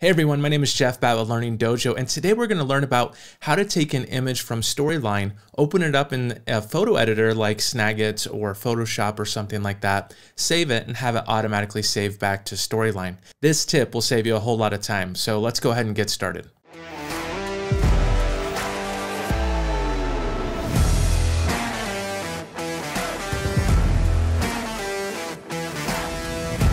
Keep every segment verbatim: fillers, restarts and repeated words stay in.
Hey everyone, my name is Jeff Batt with Learning Dojo, and today we're going to learn about how to take an image from Storyline, open it up in a photo editor like Snagit or Photoshop or something like that, save it, and have it automatically save back to Storyline. This tip will save you a whole lot of time, so let's go ahead and get started.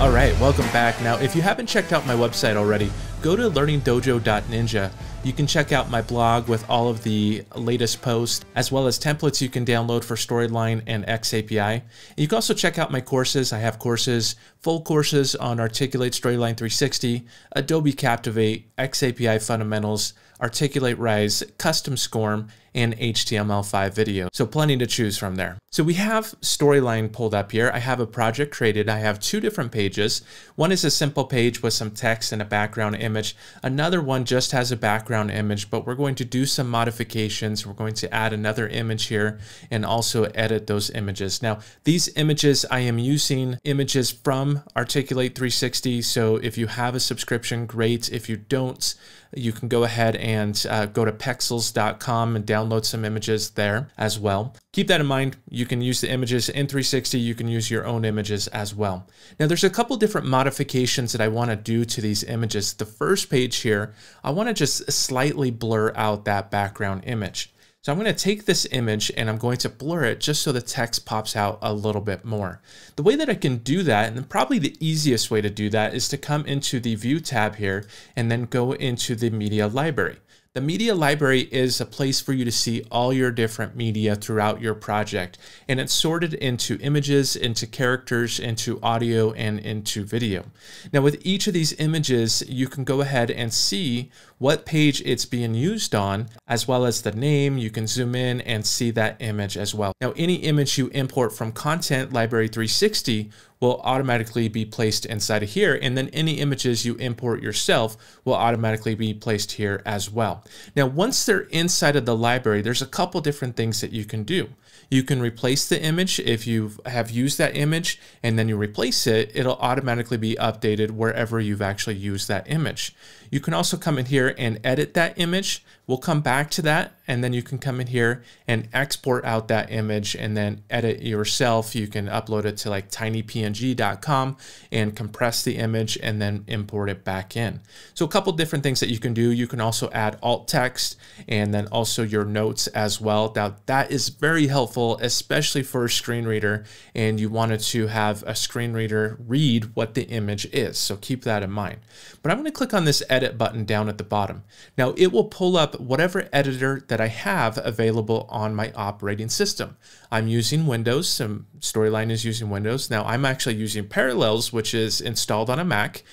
All right, welcome back. Now, if you haven't checked out my website already, go to learning dojo dot ninja. You can check out my blog with all of the latest posts, as well as templates you can download for Storyline and xAPI. You can also check out my courses. I have courses, full courses on Articulate Storyline three sixty, Adobe Captivate, xAPI Fundamentals, Articulate Rise, Custom SCORM, and H T M L five video. So plenty to choose from there. So we have Storyline pulled up here. I have a project created. I have two different pages. One is a simple page with some text and a background image. Another one just has a background image, but we're going to do some modifications. We're going to add another image here and also edit those images. Now, these images, I am using images from Articulate three sixty. So if you have a subscription, great. If you don't, you can go ahead and uh, go to pexels dot com and download some images there as well. Keep that in mind. You can use the images in three sixty. You can use your own images as well. Now, there's a couple different modifications that I want to do to these images. The first page here, I want to just slightly blur out that background image. So I'm going to take this image and I'm going to blur it just so the text pops out a little bit more. The way that I can do that, and probably the easiest way to do that, is to come into the View tab here and then go into the Media Library. The media library is a place for you to see all your different media throughout your project, and it's sorted into images, into characters, into audio, and into video. Now, with each of these images, you can go ahead and see what page it's being used on, as well as the name. You can zoom in and see that image as well. Now, any image you import from Content Library three sixty will automatically be placed inside of here, and then any images you import yourself will automatically be placed here as well. Now, once they're inside of the library, there's a couple different things that you can do. You can replace the image. If you have used that image and then you replace it, it'll automatically be updated wherever you've actually used that image. You can also come in here and edit that image. We'll come back to that, and then you can come in here and export out that image and then edit yourself. You can upload it to like tiny p n g dot com and compress the image and then import it back in. So a couple different things that you can do. You can also add alt text and then also your notes as well. Now, that is very helpful, especially for a screen reader, and you wanted to have a screen reader read what the image is. So keep that in mind. But I'm going to click on this edit button down at the bottom. Now, it will pull up whatever editor that I have available on my operating system. I'm using Windows. Some Storyline is using Windows. Now, I'm actually using Parallels, which is installed on a Mac,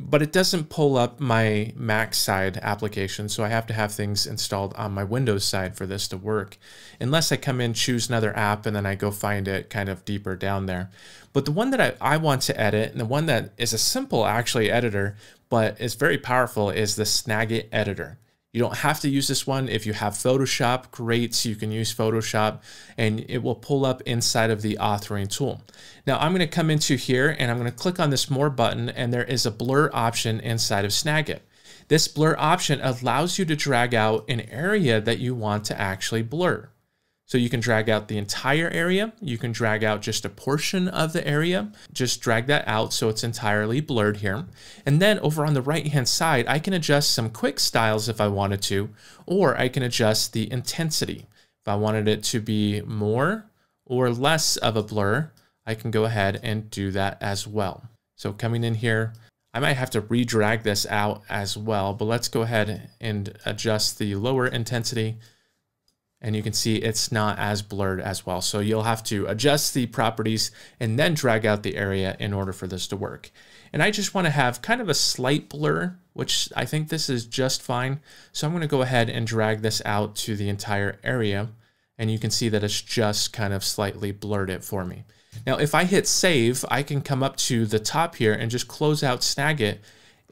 but it doesn't pull up my Mac side application, so I have to have things installed on my Windows side for this to work, unless I come in, choose another app, and then I go find it kind of deeper down there. But the one that I, I want to edit, and the one that is a simple actually editor, but it's very powerful, is the Snagit editor. You don't have to use this one. If you have Photoshop, great, so you can use Photoshop, and it will pull up inside of the authoring tool. Now, I'm gonna come into here and I'm gonna click on this More button, and there is a blur option inside of Snagit. This blur option allows you to drag out an area that you want to actually blur. So you can drag out the entire area. You can drag out just a portion of the area. Just drag that out so it's entirely blurred here. And then over on the right-hand side, I can adjust some quick styles if I wanted to, or I can adjust the intensity. If I wanted it to be more or less of a blur, I can go ahead and do that as well. So coming in here, I might have to re-drag this out as well, but let's go ahead and adjust the lower intensity. And you can see it's not as blurred as well. So you'll have to adjust the properties and then drag out the area in order for this to work. And I just want to have kind of a slight blur, which I think this is just fine. So I'm going to go ahead and drag this out to the entire area. And you can see that it's just kind of slightly blurred it for me. Now, if I hit save, I can come up to the top here and just close out Snagit.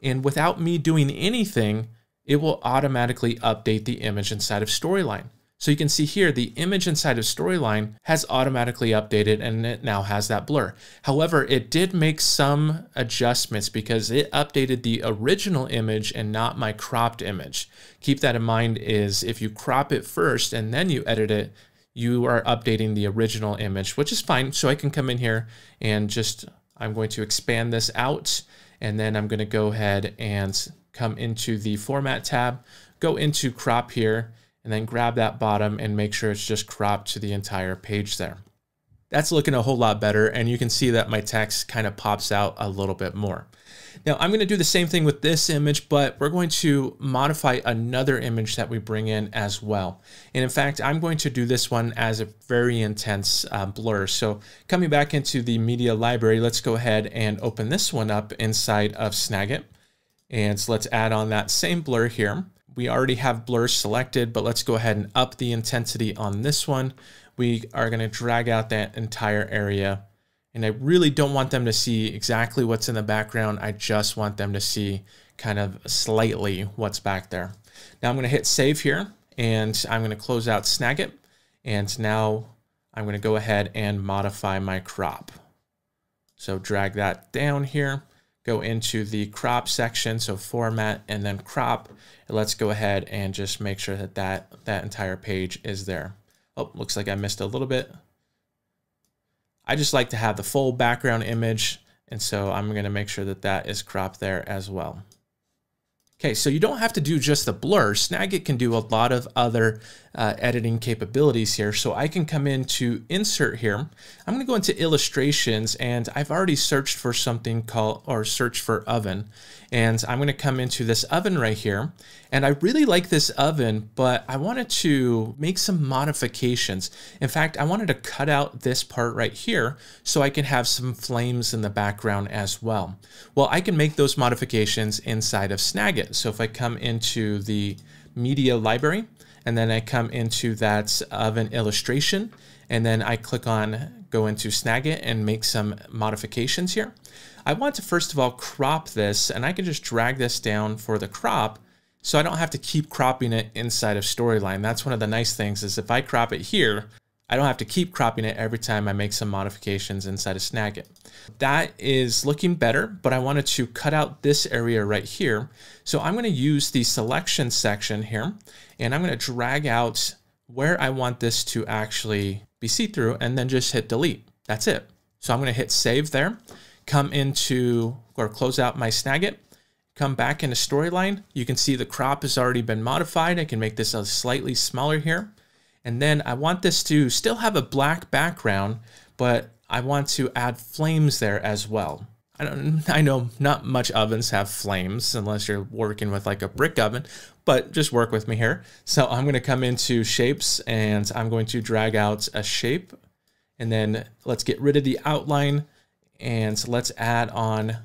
And without me doing anything, it will automatically update the image inside of Storyline. So you can see here the image inside of Storyline has automatically updated and it now has that blur. However, it did make some adjustments because it updated the original image and not my cropped image. Keep that in mind, is if you crop it first and then you edit it, you are updating the original image, which is fine. So I can come in here and just, I'm going to expand this out, and then I'm going to go ahead and come into the Format tab, go into Crop here, and then grab that bottom and make sure it's just cropped to the entire page there. That's looking a whole lot better, and you can see that my text kind of pops out a little bit more. Now I'm going to do the same thing with this image, but we're going to modify another image that we bring in as well. And in fact, I'm going to do this one as a very intense uh, blur. So coming back into the media library, let's go ahead and open this one up inside of Snagit. And so let's add on that same blur here. We already have blur selected, but let's go ahead and up the intensity on this one. We are going to drag out that entire area, and I really don't want them to see exactly what's in the background. I just want them to see kind of slightly what's back there. Now I'm going to hit save here, and I'm going to close out Snagit, and now I'm going to go ahead and modify my crop. So drag that down here, go into the crop section, so format and then crop, and let's go ahead and just make sure that that, that entire page is there. Oh, looks like I missed a little bit. I just like to have the full background image, and so I'm going to make sure that that is cropped there as well. Okay, so you don't have to do just the blur. Snagit can do a lot of other uh, editing capabilities here. So I can come into Insert here. I'm going to go into Illustrations, and I've already searched for something called, or search for oven. And I'm going to come into this oven right here. And I really like this oven, but I wanted to make some modifications. In fact, I wanted to cut out this part right here so I can have some flames in the background as well. Well, I can make those modifications inside of Snagit. So if I come into the media library, and then I come into that oven illustration, and then I click on go into Snagit and make some modifications here. I want to first of all crop this, and I can just drag this down for the crop, so I don't have to keep cropping it inside of Storyline. That's one of the nice things, is if I crop it here, I don't have to keep cropping it every time I make some modifications inside of Snagit. That is looking better, but I wanted to cut out this area right here. So I'm going to use the selection section here, and I'm going to drag out where I want this to actually be see-through, and then just hit delete. That's it. So I'm going to hit save there, come into, or close out my Snagit, come back into Storyline. You can see the crop has already been modified. I can make this a slightly smaller here. And then I want this to still have a black background, but I want to add flames there as well. I don't, I know not much ovens have flames unless you're working with like a brick oven, but just work with me here. So I'm going to come into shapes, and I'm going to drag out a shape, and then let's get rid of the outline, and let's add on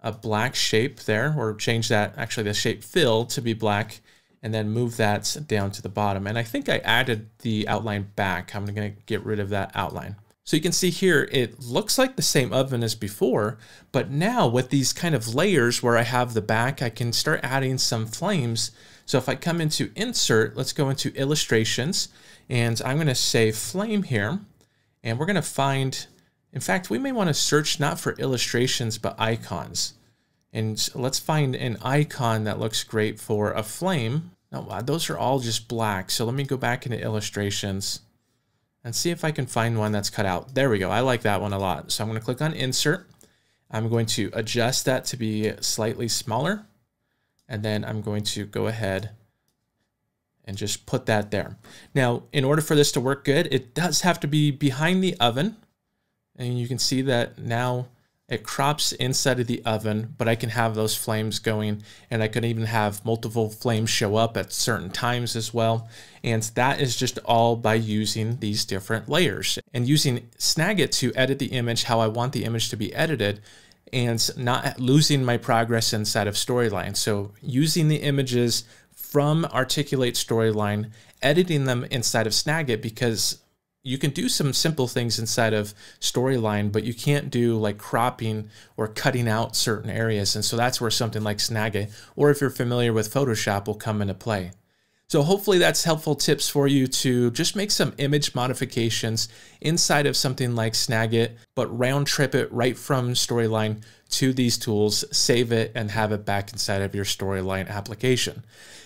a black shape there, or change that, actually the shape fill to be black, and then move that down to the bottom. And I think I added the outline back. I'm gonna get rid of that outline. So you can see here, it looks like the same oven as before, but now with these kind of layers where I have the back, I can start adding some flames. So if I come into Insert, let's go into Illustrations, and I'm gonna say Flame here, and we're gonna find, in fact, we may wanna search not for illustrations, but icons. And let's find an icon that looks great for a flame. Now, those are all just black. So let me go back into Illustrations and see if I can find one that's cut out. There we go. I like that one a lot. So I'm going to click on Insert. I'm going to adjust that to be slightly smaller. And then I'm going to go ahead and just put that there. Now, in order for this to work good, it does have to be behind the oven. And you can see that now it crops inside of the oven, but I can have those flames going, and I could even have multiple flames show up at certain times as well. And that is just all by using these different layers and using Snagit to edit the image how I want the image to be edited, and not losing my progress inside of Storyline. So using the images from Articulate Storyline, editing them inside of Snagit, because you can do some simple things inside of Storyline, but you can't do like cropping or cutting out certain areas. And so that's where something like Snagit, or if you're familiar with Photoshop, will come into play. So hopefully that's helpful tips for you to just make some image modifications inside of something like Snagit, but round trip it right from Storyline to these tools, save it, and have it back inside of your Storyline application.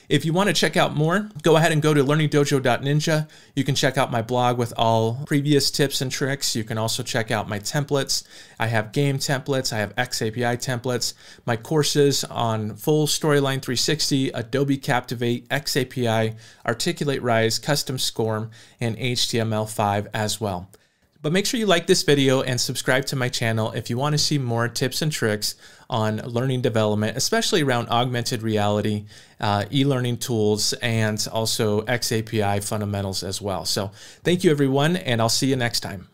If you want to check out more, go ahead and go to learning dojo dot ninja. You can check out my blog with all previous tips and tricks. You can also check out my templates. I have game templates. I have xAPI templates. My courses on full Storyline three sixty, Adobe Captivate, xAPI, Articulate Rise, Custom SCORM, and H T M L five as well. But make sure you like this video and subscribe to my channel if you want to see more tips and tricks on learning development, especially around augmented reality, uh, e-learning tools, and also xAPI fundamentals as well. So thank you, everyone, and I'll see you next time.